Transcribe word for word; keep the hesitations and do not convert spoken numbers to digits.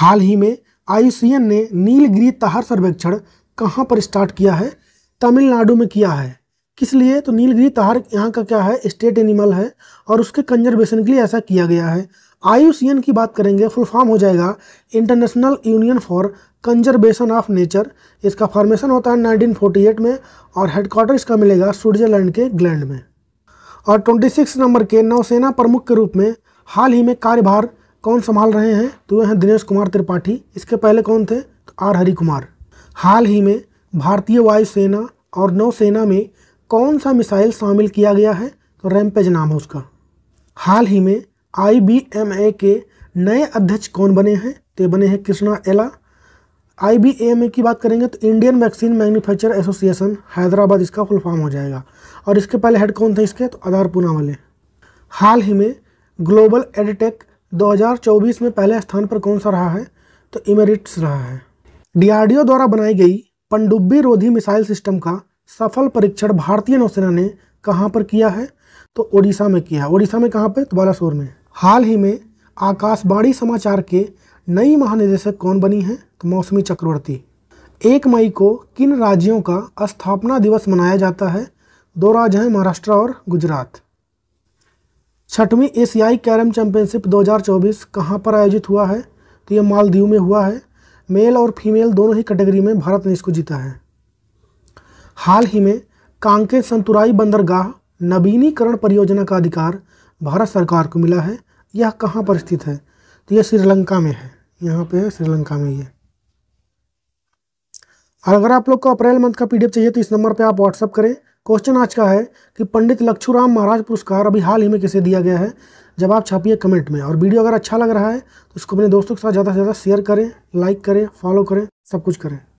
हाल ही में आई you C N ने नीलगिरी ताहर सर्वेक्षण कहाँ पर स्टार्ट किया है? तमिलनाडु में किया है। किस लिए? तो नीलगिरी ताहर यहाँ का क्या है, स्टेट एनिमल है और उसके कंजर्वेशन के लिए ऐसा किया गया है। आई यू सी एन की बात करेंगे, फुल फॉर्म हो जाएगा international union for conservation of nature. इसका फॉर्मेशन होता है नाइनटीन फोर्टी एट में और हेडक्वार्टर इसका मिलेगा स्विट्जरलैंड के ग्लैंड में। और छब्बीस नंबर के नौसेना प्रमुख के रूप में हाल ही में कार्यभार कौन संभाल रहे हैं? तो वह हैं दिनेश कुमार त्रिपाठी। इसके पहले कौन थे? तो आर हरि कुमार। हाल ही में भारतीय वायुसेना और नौसेना में कौन सा मिसाइल शामिल किया गया है? तो रैम्पेज नाम है उसका। हाल ही में आई बी एम ए के नए अध्यक्ष कौन बने हैं? तो बने हैं कृष्णा एला। आई बी एम ए की बात करेंगे तो Indian vaccine manufacture association Hyderabad इसका फुल फॉर्म हो जाएगा। और इसके पहले हेड कौन थे इसके? तो आधार पूना वाले। हाल ही में ग्लोबल एडटेक दो हज़ार चौबीस में पहले स्थान पर कौन सा रहा है? तो इमेरिट्स रहा है। डी आर डी ओ द्वारा बनाई गई पनडुब्बी रोधी मिसाइल सिस्टम का सफल परीक्षण भारतीय नौसेना ने कहाँ पर किया है? तो ओडिशा में किया है। ओडिशा में कहाँ पर? तो बालासोर में। हाल ही में आकाशवाणी समाचार के नई महानिदेशक कौन बनी हैं? तो मौसमी चक्रवर्ती। एक मई को किन राज्यों का स्थापना दिवस मनाया जाता है? दो राज्य हैं, महाराष्ट्र और गुजरात। छठवीं एशियाई कैरम चैंपियनशिप दो हज़ार चौबीस कहाँ पर आयोजित हुआ है? तो ये मालदीव में हुआ है। मेल और फीमेल दोनों ही कैटेगरी में भारत ने इसको जीता है। हाल ही में कांके संतुराई बंदरगाह नवीनीकरण परियोजना का अधिकार भारत सरकार को मिला है। यह कहाँ पर स्थित है? तो यह श्रीलंका में है, यहाँ पे है श्रीलंका में ये। और अगर आप लोग को अप्रैल मंथ का पीडीएफ चाहिए तो इस नंबर पे आप व्हाट्सअप करें। क्वेश्चन आज का है कि पंडित लक्षुराम महाराज पुरस्कार अभी हाल ही में किसे दिया गया है? जब आप छापिए कमेंट में। और वीडियो अगर अच्छा लग रहा है तो इसको अपने दोस्तों के साथ ज़्यादा से ज़्यादा शेयर करें, लाइक करें, फॉलो करें, सब कुछ करें।